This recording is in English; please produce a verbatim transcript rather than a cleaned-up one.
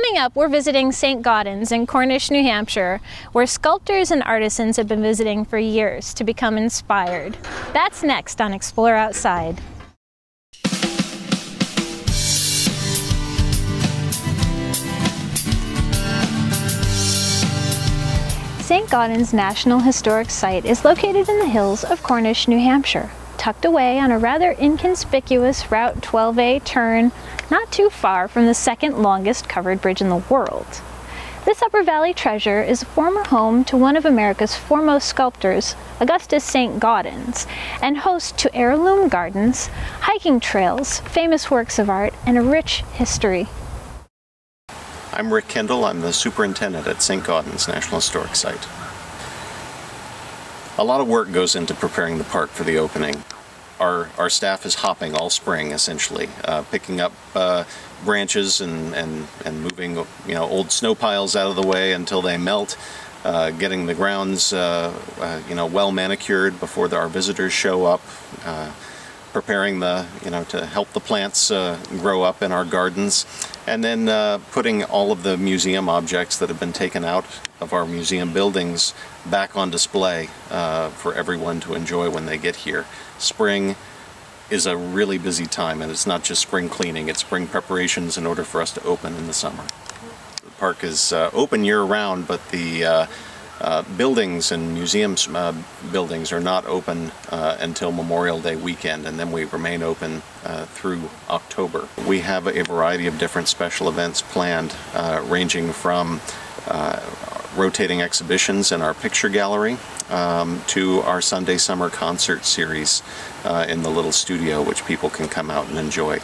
Coming up, we're visiting Saint-Gaudens in Cornish, New Hampshire, where sculptors and artisans have been visiting for years to become inspired. That's next on Explore Outside. Saint-Gaudens National Historic Site is located in the hills of Cornish, New Hampshire, tucked away on a rather inconspicuous Route twelve A turn, not too far from the second longest covered bridge in the world. This Upper Valley treasure is a former home to one of America's foremost sculptors, Augustus Saint-Gaudens, and host to heirloom gardens, hiking trails, famous works of art, and a rich history. I'm Rick Kendall. I'm the superintendent at Saint-Gaudens National Historic Site. A lot of work goes into preparing the park for the opening. Our, our staff is hopping all spring, essentially, uh, picking up uh, branches and, and, and moving you know, old snow piles out of the way until they melt, uh, getting the grounds uh, uh, you know, well manicured before the, our visitors show up, uh, preparing the, you know, to help the plants uh, grow up in our gardens, and then uh, putting all of the museum objects that have been taken out of our museum buildings back on display uh, for everyone to enjoy when they get here. Spring is a really busy time, and it's not just spring cleaning, it's spring preparations in order for us to open in the summer. The park is uh, open year-round, but the uh, Uh, buildings and museums uh, buildings are not open uh, until Memorial Day weekend, and then we remain open uh, through October. We have a variety of different special events planned, uh, ranging from uh, rotating exhibitions in our picture gallery um, to our Sunday summer concert series uh, in the little studio, which people can come out and enjoy.